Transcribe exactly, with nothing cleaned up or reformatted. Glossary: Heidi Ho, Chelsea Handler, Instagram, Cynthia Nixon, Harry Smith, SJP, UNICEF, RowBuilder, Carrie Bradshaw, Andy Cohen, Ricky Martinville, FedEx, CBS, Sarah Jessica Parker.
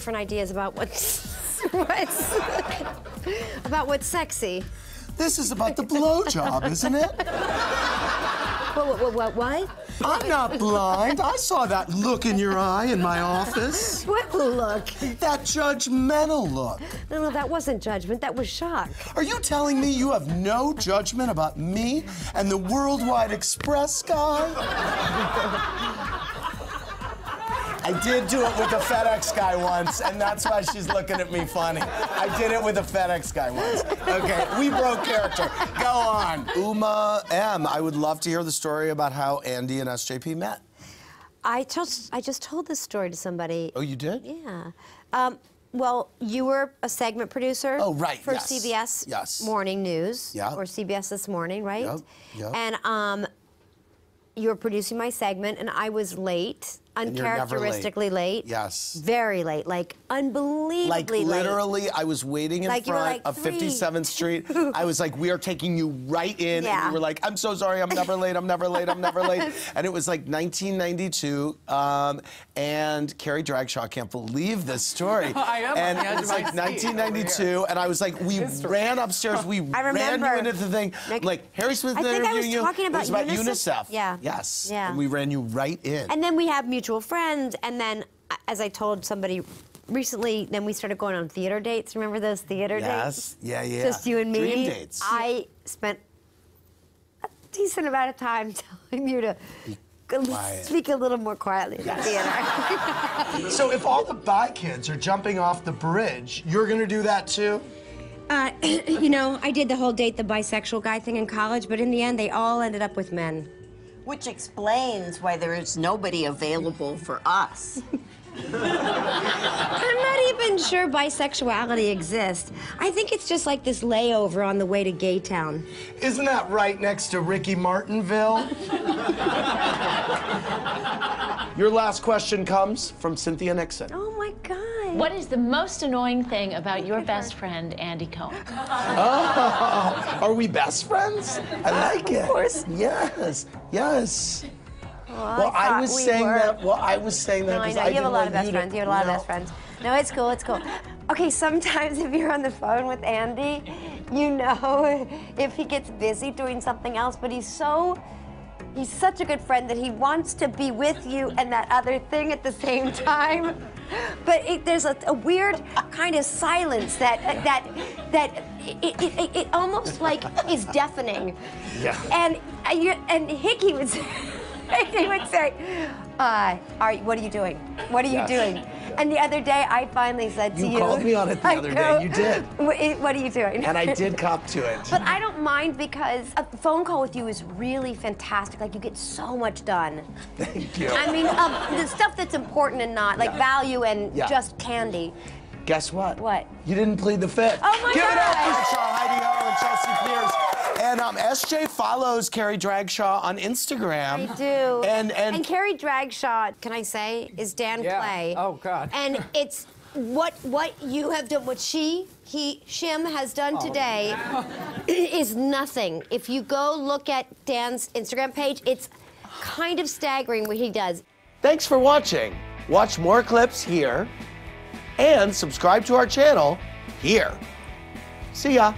different ideas about what's, what's about what's sexy. This is about the blowjob, isn't it? What, what, what, what, what? I'm not blind. I saw that look in your eye in my office. What look? That judgmental look. No, no, that wasn't judgment. That was shock. Are you telling me you have no judgment about me and the Worldwide Express guy? I did do it with the FedEx guy once, and that's why she's looking at me funny. I did it with the FedEx guy once. Okay, we broke character. Go on. Uma M, I would love to hear the story about how Andy and S J P met. I just, I just told this story to somebody. Oh, you did? Yeah. Um, well, you were a segment producer. Oh, right, for yes. C B S yes. Morning News. Yeah. Or C B S This Morning, right? Yep. Yep. And um, you were producing my segment, and I was late. Uncharacteristically late. late. Yes. Very late. Like, unbelievably like, literally, late. Like, literally, I was waiting in like, front like, of fifty-seventh Street. I was like, we are taking you right in. Yeah. And you were like, I'm so sorry, I'm never late, I'm never late, I'm never late. And it was like nineteen ninety-two, um, and Carrie Bradshaw, can't believe this story. No, I am and on the edge it was like nineteen ninety-two, and I was like, we History. ran upstairs, we I ran you into the thing. Like, like Harry Smith I think I was you. talking about, it was about UNICEF. UNICEF. Yeah. Yes. Yeah. And we ran you right in. And then we have mutual friends, and then, as I told somebody recently, then we started going on theater dates. Remember those theater yes. dates? Yes, yeah, yeah. Just you and me. Dream dates. I spent a decent amount of time telling you to speak a little more quietly yes. about theater. So if all the bi kids are jumping off the bridge, you're going to do that too? Uh, you know, I did the whole date the bisexual guy thing in college, but in the end, they all ended up with men. Which explains why there is nobody available for us. I'm not even sure bisexuality exists. I think it's just like this layover on the way to Gay Town. Isn't that right next to Ricky Martinville? Your last question comes from Cynthia Nixon. Oh, my God. What is the most annoying thing about your best friend, Andy Cohen? Oh, are we best friends? I like it. Of course. Yes, yes. Well, well I, I was we saying were. that. Well, I was saying that because no, I, I you have a lot of best friends. You have a lot no. of best friends. No, it's cool. It's cool. Okay, sometimes if you're on the phone with Andy, you know if he gets busy doing something else, but he's so. He's such a good friend that he wants to be with you and that other thing at the same time. But it, there's a, a weird kind of silence that uh, that that it, it, it, it almost like is deafening. Yeah. And uh, you and Hickey would say, Hickey would say, uh, "All right, what are you doing? What are you yes. doing?" And the other day, I finally said to you... You called me on it the I other go, day. You did. What are you doing? And I did cop to it. But I don't mind because a phone call with you is really fantastic. Like, you get so much done. Thank you. I mean, uh, the stuff that's important and not, like yeah. value and yeah. just candy. Guess what? What? You didn't plead the fifth. Oh, my Give God. Give it up, Bradshaw, Heidi Ho, and Chelsea Pierce. And um, S J follows Carrie Bradshaw on Instagram. I do. And, and, and Carrie Bradshaw, can I say, is Dan yeah. Clay. Oh, God. And it's what what you have done, what she, he, shim has done oh, today wow. is nothing. If you go look at Dan's Instagram page, it's kind of staggering what he does. Thanks for watching. Watch more clips here and subscribe to our channel here. See ya.